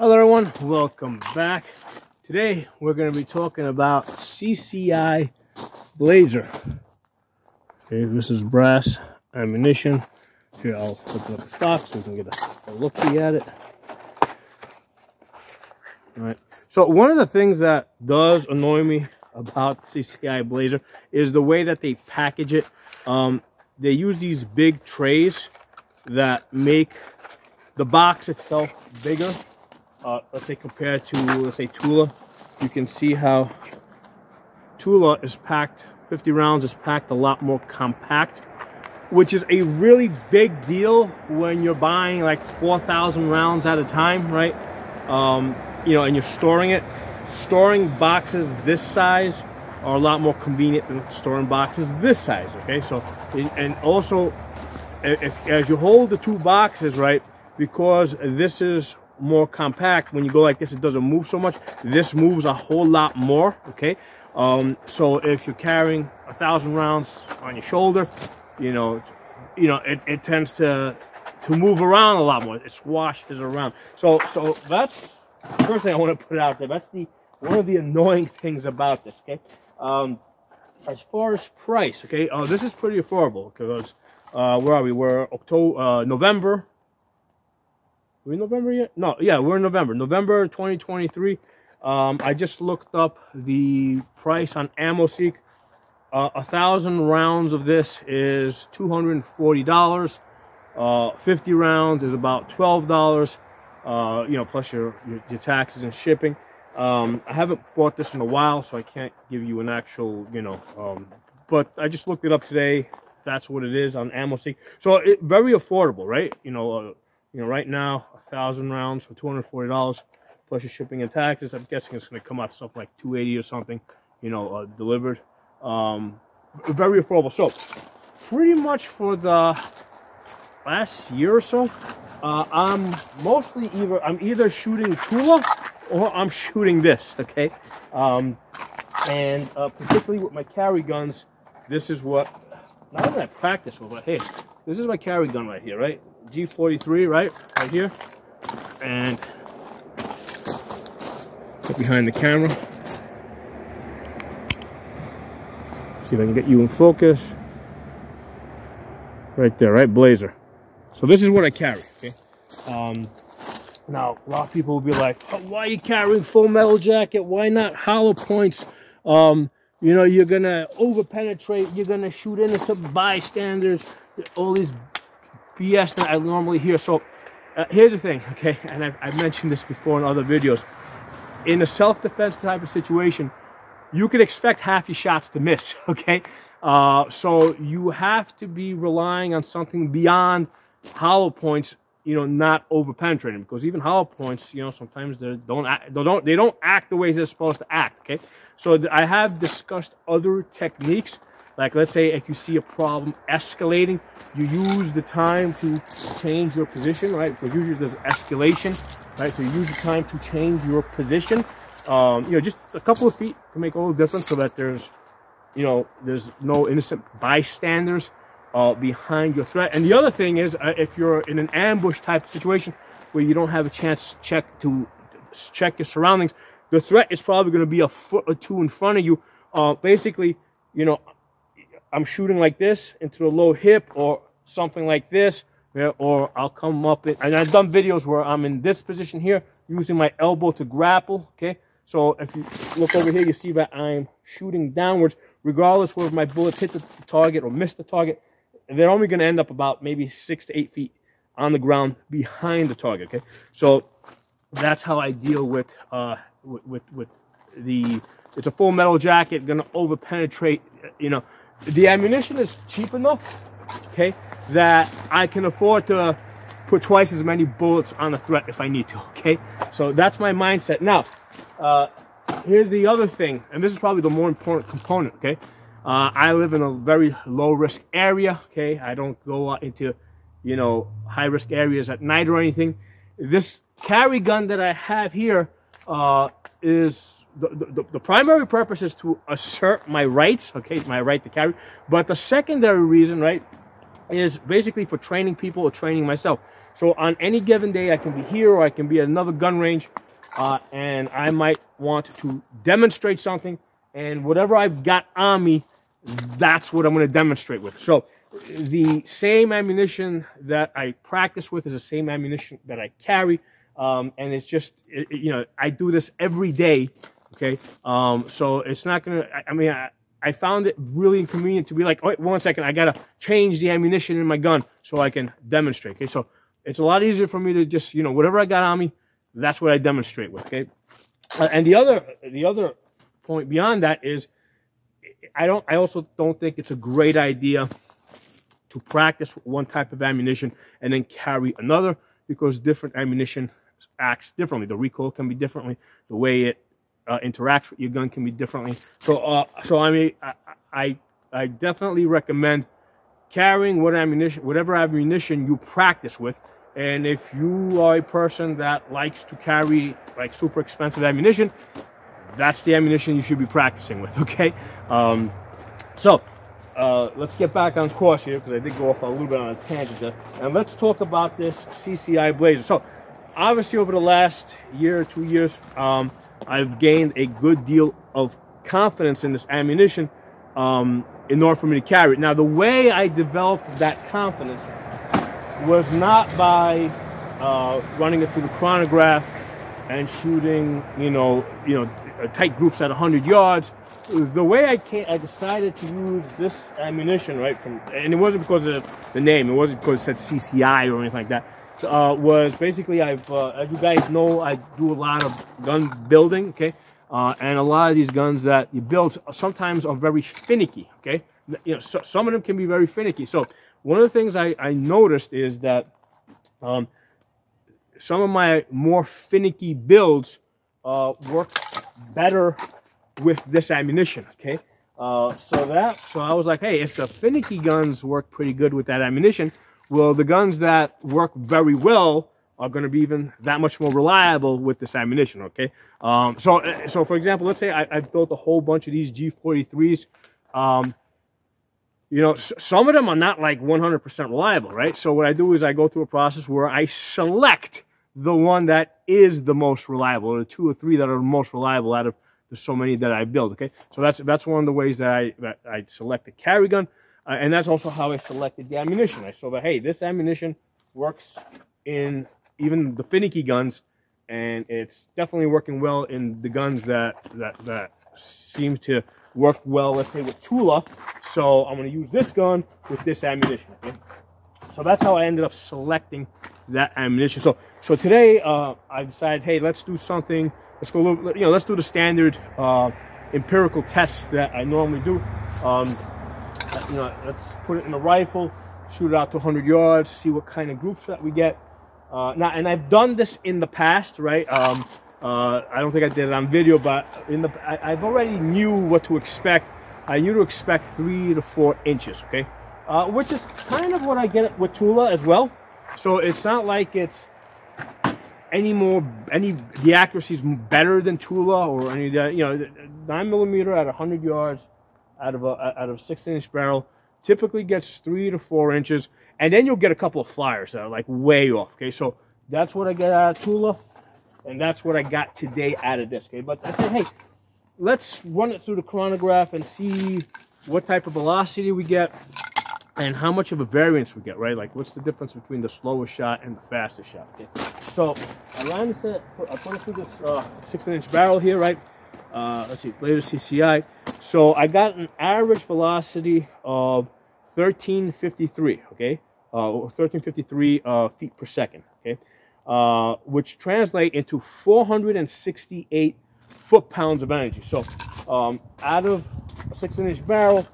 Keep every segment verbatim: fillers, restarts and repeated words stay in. Hello everyone, welcome back. Today we're going to be talking about C C I Blazer. Okay, this is brass ammunition. Here, I'll open up the stock so we can get a, a looky at it. All right. So one of the things that does annoy me about C C I Blazer is the way that they package it. Um, they use these big trays that make the box itself bigger. Uh, let's say compared to, let's say, Tula. You can see how Tula is packed, fifty rounds is packed a lot more compact, which is a really big deal when you're buying like four thousand rounds at a time, right? Um, you know, and you're storing it. Storing boxes this size are a lot more convenient than storing boxes this size, okay? So, and also, if, as you hold the two boxes, right, because this is more compact, when you go like this, it doesn't move so much. This moves a whole lot more, okay? Um, so if you're carrying a thousand rounds on your shoulder, you know, you know, it, it tends to to move around a lot more. It swashes around. So, so that's the first thing I want to put out there. That's the one of the annoying things about this, okay? Um, as far as price, okay, uh, this is pretty affordable because uh, where are we? We're October, uh, November. Are we in November yet? No, yeah, we're in November. November twenty twenty-three. Um, I just looked up the price on Ammo Seek. Uh, a thousand rounds of this is two hundred forty dollars. Uh, fifty rounds is about twelve dollars. Uh, you know, plus your, your your taxes and shipping. Um, I haven't bought this in a while, so I can't give you an actual, you know. Um, but I just looked it up today. That's what it is on Ammo Seek. So it very affordable, right? You know. Uh, You know, right now, a thousand rounds for two hundred forty dollars plus your shipping and taxes. I'm guessing it's going to come out something like two eighty or something, you know, uh, delivered. Um, very affordable. So, pretty much for the last year or so, uh, I'm mostly either I'm either shooting Tula or I'm shooting this. Okay, um, and uh, particularly with my carry guns, this is what not only I practice with, but hey, this is my carry gun right here, right? G forty-three, right? Right here. And get behind the camera. See if I can get you in focus. Right there, right? Blazer. So this is what I carry, okay? Um, now, a lot of people will be like, oh, why are you carrying full metal jacket? Why not hollow points? Um, you know, you're going to over-penetrate. You're going to shoot innocent bystanders. All these B S that I normally hear. So uh, here's the thing, okay, and I've, I've mentioned this before in other videos. In a self-defense type of situation, you can expect half your shots to miss, okay? Uh, so you have to be relying on something beyond hollow points, you know, not over-penetrating, because even hollow points, you know, sometimes they don't act, they don't they don't act the way they're supposed to act, okay? So I have discussed other techniques. Like, let's say if you see a problem escalating, you use the time to change your position, right? Because usually there's escalation, right? So you use the time to change your position. Um, you know, just a couple of feet can make a little difference so that there's, you know, there's no innocent bystanders uh, behind your threat. And the other thing is, uh, if you're in an ambush type of situation where you don't have a chance to check, to check your surroundings, the threat is probably going to be a foot or two in front of you. Uh, basically, you know, I'm shooting like this into the low hip or something like this, yeah, or I'll come up it. And I've done videos where I'm in this position here, using my elbow to grapple, okay? So if you look over here, you see that I'm shooting downwards, regardless whether my bullets hit the target or miss the target. They're only gonna end up about maybe six to eight feet on the ground behind the target, okay? So that's how I deal with, uh, with, with, with the, it's a full metal jacket, gonna over-penetrate, you know. The ammunition is cheap enough, okay, that I can afford to put twice as many bullets on a threat if I need to, okay? So that's my mindset. Now, uh, here's the other thing, and this is probably the more important component, okay? Uh, I live in a very low-risk area, okay? I don't go out into, you know, high-risk areas at night or anything. This carry gun that I have here uh, is... The, the, the primary purpose is to assert my rights, okay, my right to carry. But the secondary reason, right, is basically for training people or training myself. So on any given day, I can be here or I can be at another gun range, uh, and I might want to demonstrate something, and whatever I've got on me, that's what I'm going to demonstrate with. So the same ammunition that I practice with is the same ammunition that I carry, um, and it's just, it, you know, I do this every day, okay? Um, so it's not going to, I mean, I, I found it really inconvenient to be like, oh, wait, one second, I got to change the ammunition in my gun so I can demonstrate, okay? So it's a lot easier for me to just, you know, whatever I got on me, that's what I demonstrate with, okay? Uh, and the other, the other point beyond that is, I don't, I also don't think it's a great idea to practice one type of ammunition and then carry another, because different ammunition acts differently. The recoil can be differently. The way it uh, interacts with your gun can be differently. So, uh, so I mean, I, I, I definitely recommend carrying what ammunition, whatever ammunition you practice with. And if you are a person that likes to carry like super expensive ammunition, that's the ammunition you should be practicing with, okay? Um, so uh, let's get back on course here, because I did go off a little bit on a tangent there. And let's talk about this C C I Blazer. So obviously over the last year or two years, um, I've gained a good deal of confidence in this ammunition um, in order for me to carry it. Now, the way I developed that confidence was not by uh, running it through the chronograph and shooting, you know, you know, tight groups at one hundred yards. The way I can, I decided to use this ammunition, right, from, and it wasn't because of the name, it wasn't because it said C C I or anything like that, uh, was basically, I've, uh, as you guys know, I do a lot of gun building, okay, uh, and a lot of these guns that you build sometimes are very finicky, okay, you know, so, some of them can be very finicky. So one of the things I, I noticed is that um, some of my more finicky builds uh, work better with this ammunition, okay? Uh, so that, so I was like, hey, if the finicky guns work pretty good with that ammunition, well, the guns that work very well are going to be even that much more reliable with this ammunition, okay? Um, so, so for example, let's say I, I've built a whole bunch of these G forty-threes. Um, you know, s some of them are not like one hundred percent reliable, right? So what I do is I go through a process where I select the one that is the most reliable, or the two or three that are the most reliable out of the so many that I build, okay? So that's that's one of the ways that I that I select the carry gun, uh, and that's also how I selected the ammunition. I saw that, hey, this ammunition works in even the finicky guns, and it's definitely working well in the guns that that, that seem to work well, let's say, with Tula. So I'm going to use this gun with this ammunition, okay? So that's how I ended up selecting that ammunition. So, so today uh, I decided, hey, let's do something. Let's go, a little, you know, let's do the standard uh, empirical tests that I normally do. Um, you know, let's put it in a rifle, shoot it out to one hundred yards, see what kind of groups that we get. Uh, now, and I've done this in the past, right? Um, uh, I don't think I did it on video, but in the, I, I've already knew what to expect. I knew to expect three to four inches, okay? Uh, which is kind of what I get with Tula as well. So it's not like it's any more, any, the accuracy is better than Tula or any, you know, nine millimeter at one hundred yards out of a out of a six inch barrel typically gets three to four inches, and then you'll get a couple of flyers that are like way off. Okay, so that's what I get out of Tula, and that's what I got today out of this. Okay, but I said, hey, let's run it through the chronograph and see what type of velocity we get. And how much of a variance we get, right? Like, what's the difference between the slowest shot and the fastest shot? Okay. So I ran this, I put it through this uh, six-inch barrel here, right? Uh, let's see, Blazer C C I. So I got an average velocity of thirteen fifty-three, okay? Uh, thirteen fifty-three uh, feet per second, okay? Uh, which translate into four hundred sixty-eight foot-pounds of energy. So um, out of a six-inch barrel,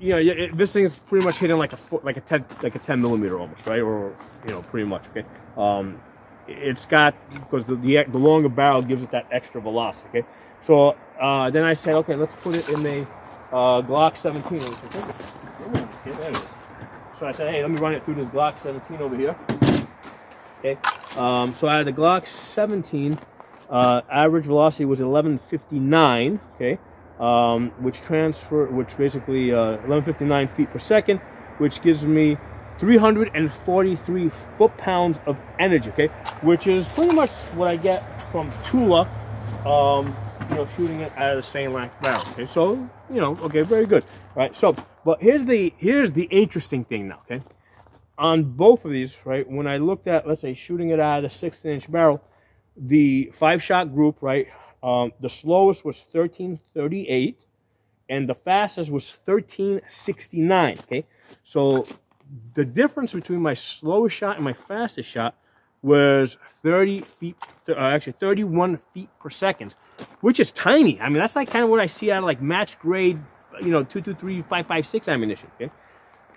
you know, it, this thing is pretty much hitting like a foot, like a ten, like a ten millimeter almost, right? Or, you know, pretty much. Okay, um, it's got, because the, the the longer barrel gives it that extra velocity. Okay, so uh, then I said, okay, let's put it in the uh, Glock seventeen. I said, okay, there it is. So I said, hey, let me run it through this Glock seventeen over here. Okay, um, so out of the Glock seventeen, uh, average velocity was eleven fifty-nine. Okay. Um, which transfer, which basically uh, eleven fifty-nine feet per second, which gives me three hundred forty-three foot-pounds of energy, okay? Which is pretty much what I get from Tula, um, you know, shooting it out of the same length barrel, okay? So, you know, okay, very good, right? So, but here's the, here's the interesting thing now, okay? On both of these, right, when I looked at, let's say, shooting it out of the sixteen-inch barrel, the five-shot group, right, um, the slowest was thirteen thirty-eight, and the fastest was thirteen sixty-nine, okay? So the difference between my slowest shot and my fastest shot was thirty feet, uh, actually thirty-one feet per second, which is tiny. I mean, that's like kind of what I see out of like match grade, you know, two two three, five five six ammunition, okay?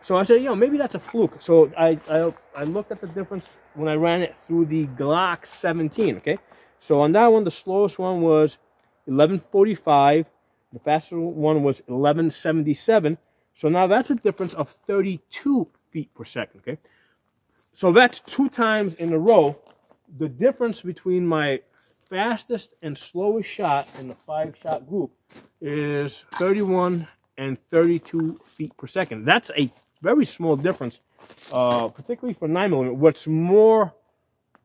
So I said, you know, maybe that's a fluke. So I, I, I looked at the difference when I ran it through the Glock seventeen, okay? So on that one, the slowest one was eleven forty-five. The fastest one was eleven seventy-seven. So now that's a difference of thirty-two feet per second, okay? So that's two times in a row. The difference between my fastest and slowest shot in the five-shot group is thirty-one and thirty-two feet per second. That's a very small difference, uh, particularly for nine millimeter. What's more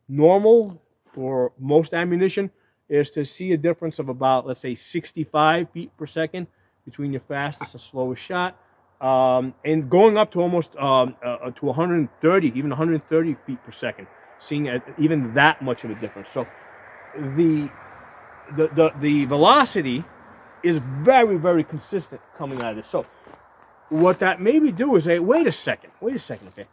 normal for most ammunition is to see a difference of about, let's say, sixty-five feet per second between your fastest and slowest shot, um, and going up to almost um, uh, to one hundred thirty, even one hundred thirty feet per second, seeing a, even that much of a difference. So the the the, the velocity is very, very consistent coming out of this. So what that made me do is say, wait a second, wait a second, okay?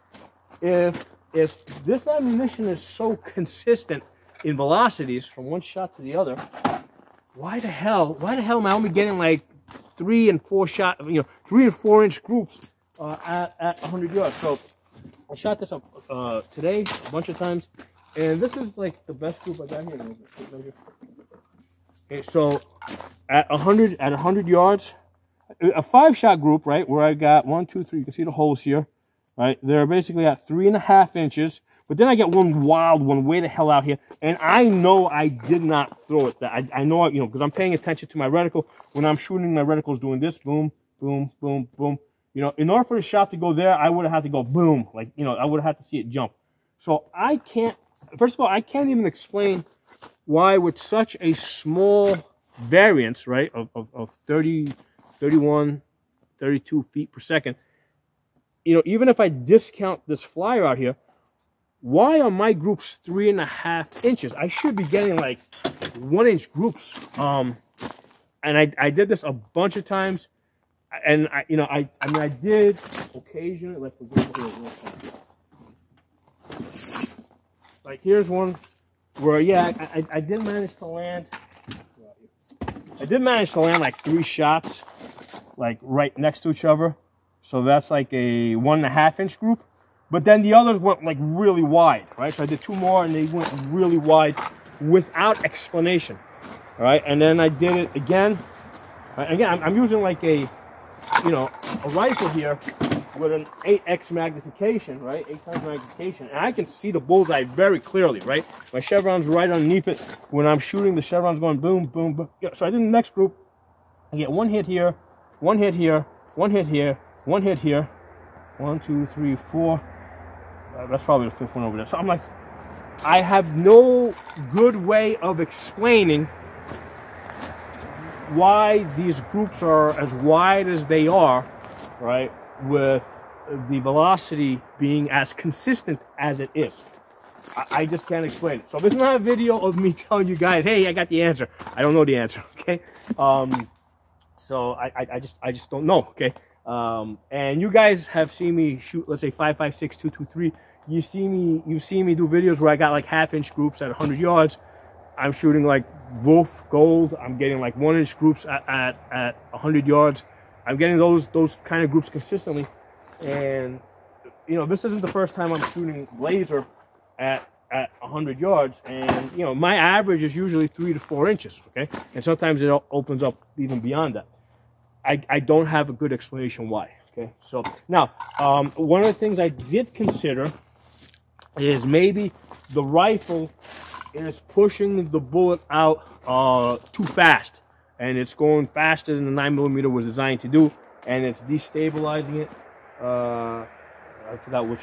If, if this ammunition is so consistent in velocities from one shot to the other, why the hell, why the hell am I only getting like three and four shot, you know, three and four inch groups uh, at, at one hundred yards? So I shot this up uh, today a bunch of times, and this is like the best group I got here. Okay, so at one hundred, at one hundred yards, a five shot group, right, where I got one, two, three, you can see the holes here, right? They're basically at three and a half inches. But then I get one wild one way the hell out here, and I know I did not throw it. I, I know, I, you know, because I'm paying attention to my reticle. When I'm shooting, my reticle's doing this, boom, boom, boom, boom. You know, in order for the shot to go there, I would have had to go boom. Like, you know, I would have had to see it jump. So I can't, first of all, I can't even explain why with such a small variance, right, of, of, of thirty, thirty-one, thirty-two feet per second, you know, even if I discount this flyer out here, why are my groups three and a half inches? I should be getting like one inch groups. Um, and I, I did this a bunch of times, and I, you know, I, I mean, I did occasionally like, like here's one where, yeah, I, I, I did manage to land, I did manage to land like three shots, like right next to each other. So that's like a one and a half inch group. But then the others went like really wide, right? So I did two more and they went really wide without explanation, all right? And then I did it again. Right? Again, I'm, I'm using like a, you know, a rifle here with an eight X magnification, right? Eight times magnification. And I can see the bullseye very clearly, right? My chevron's right underneath it. When I'm shooting, the chevron's going boom, boom, boom. Yeah, so I did the next group. I get one hit here, one hit here, one hit here, one hit here. One, two, three, four. That's probably the fifth one over there. So I'm like, I have no good way of explaining why these groups are as wide as they are, right, with the velocity being as consistent as it is. I, I just can't explain it. So this is not a video of me telling you guys, hey, I got the answer. I don't know the answer, okay? Um, so I, I, I just, I just don't know, okay? Um, and you guys have seen me shoot, let's say five five six, two two three. You see me, you see me do videos where I got like half inch groups at one hundred yards. I'm shooting like Wolf Gold. I'm getting like one inch groups at, at, at one hundred yards. I'm getting those, those kind of groups consistently. And you know, this isn't the first time I'm shooting Blazer at, at one hundred yards. And you know, my average is usually three to four inches. Okay. And sometimes it opens up even beyond that. I, I don't have a good explanation why, okay? So now, um, one of the things I did consider is maybe the rifle is pushing the bullet out uh, too fast, and it's going faster than the nine millimeter was designed to do, and it's destabilizing it. Uh, I forgot which.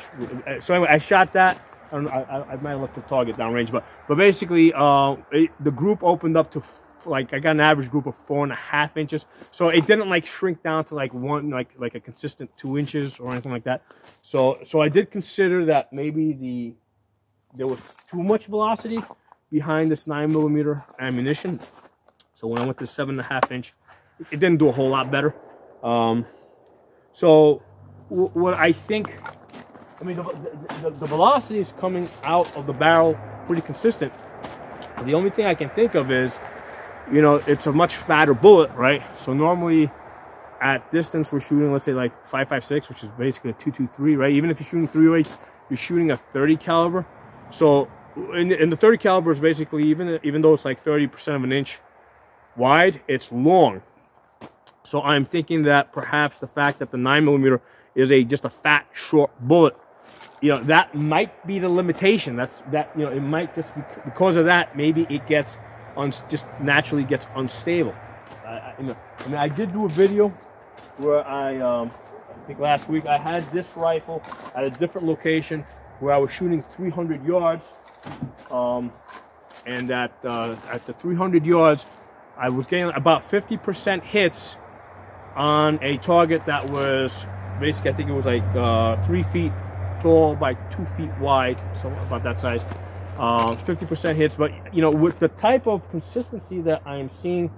So anyway, I shot that. I don't know, I, I might have left the target downrange, but but basically, uh, it, the group opened up to f like I got an average group of four and a half inches. So it didn't like shrink down to like one like like a consistent two inches or anything like that. So so I did consider that maybe the there was too much velocity behind this nine millimeter ammunition. So when I went to seven and a half inch, it didn't do a whole lot better. Um, so w what I think. I mean, the, the, the velocity is coming out of the barrel pretty consistent. The only thing I can think of is, you know, it's a much fatter bullet, right? So normally at distance, we're shooting, let's say like five five six, which is basically a two two three, right? Even if you're shooting three oh eight, you're shooting a thirty caliber. So in, in the thirty caliber is basically, even, even though it's like thirty percent of an inch wide, it's long. So I'm thinking that perhaps the fact that the nine millimeter is a just a fat, short bullet, you know, that might be the limitation. That's that, you know, it might just be because of that. Maybe it gets un just naturally gets unstable. I, I, you know, I mean, I did do a video where I, um, I think last week I had this rifle at a different location where I was shooting three hundred yards, um, and at uh, at the three hundred yards, I was getting about fifty percent hits on a target that was basically, I think it was like uh, three feet tall by two feet wide, so about that size. fifty percent uh, hits, but you know, with the type of consistency that I am seeing,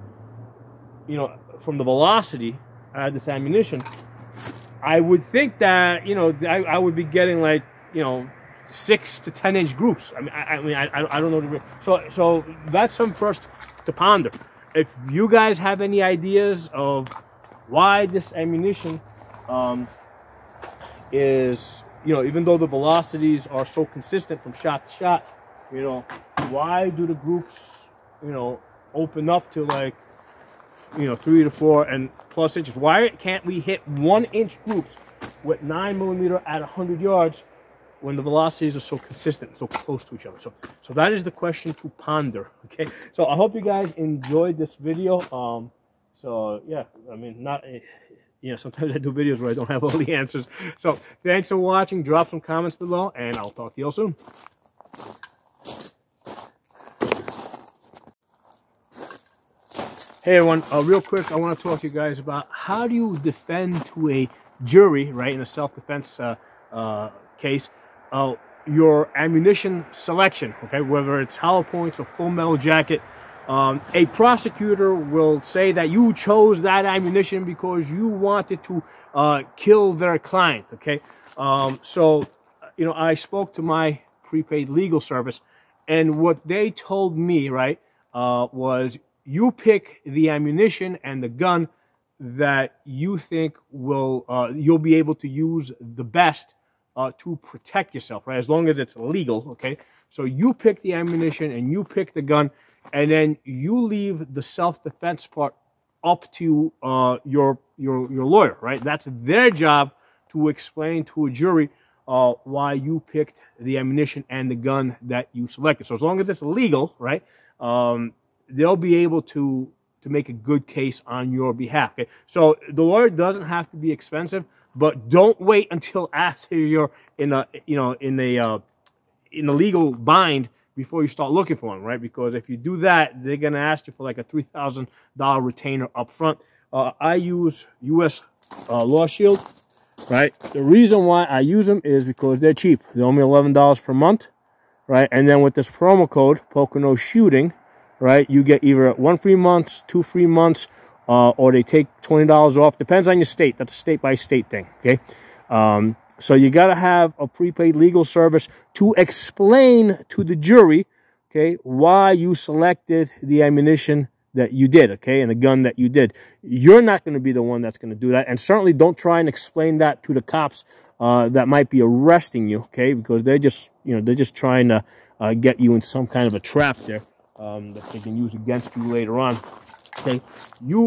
you know, from the velocity of this ammunition, I would think that, you know, I, I would be getting like, you know, six to ten inch groups. I mean, I, I mean, I, I don't know. The, so, so that's some first to ponder. If you guys have any ideas of why this ammunition um, is, you know, even though the velocities are so consistent from shot to shot, you know, why do the groups, you know, open up to like, you know, three to four and plus inches? Why can't we hit one inch groups with nine millimeter at one hundred yards when the velocities are so consistent, so close to each other? So, so that is the question to ponder, okay? So I hope you guys enjoyed this video. Um, so yeah, I mean, not, you know, sometimes I do videos where I don't have all the answers. So thanks for watching. Drop some comments below, and I'll talk to you all soon. Hey everyone, uh, real quick, I want to talk to you guys about how do you defend to a jury, right, in a self-defense uh, uh, case, Uh, your ammunition selection, okay, whether it's hollow points or full metal jacket. Um, a prosecutor will say that you chose that ammunition because you wanted to uh, kill their client, okay? Um, so, you know, I spoke to my prepaid legal service, and what they told me, right, uh, was you pick the ammunition and the gun that you think will, uh, you'll be able to use the best Uh, to protect yourself, right? As long as it's legal, okay? So you pick the ammunition and you pick the gun, and then you leave the self-defense part up to uh, your, your, your lawyer, right? That's their job to explain to a jury uh, why you picked the ammunition and the gun that you selected. So as long as it's legal, right, um, they'll be able to to make a good case on your behalf, okay? So the lawyer doesn't have to be expensive, but don't wait until after you're in a, you know, in a, uh, in a legal bind before you start looking for one, right? Because if you do that, they're gonna ask you for like a three thousand dollar retainer up front. Uh, I use U S uh, Law Shield, right? The reason why I use them is because they're cheap. They're only eleven dollars per month, right? And then with this promo code, Pocono Shooting, right, you get either one free month, two free months, uh, or they take twenty dollars off. Depends on your state. That's a state-by-state thing, okay? Um, so you got to have a prepaid legal service to explain to the jury, okay, why you selected the ammunition that you did, okay, and the gun that you did. You're not going to be the one that's going to do that, and certainly don't try and explain that to the cops uh, that might be arresting you, okay, because they're just, you know, they're just trying to uh, get you in some kind of a trap there. Um, that they can use against you later on, okay? You,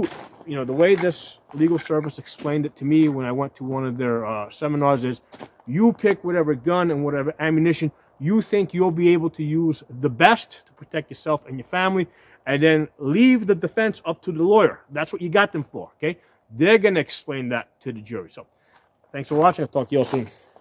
you know, the way this legal service explained it to me when I went to one of their uh, seminars is you pick whatever gun and whatever ammunition you think you'll be able to use the best to protect yourself and your family, and then leave the defense up to the lawyer. That's what you got them for, okay? They're going to explain that to the jury. So thanks for watching. I'll talk to you all soon.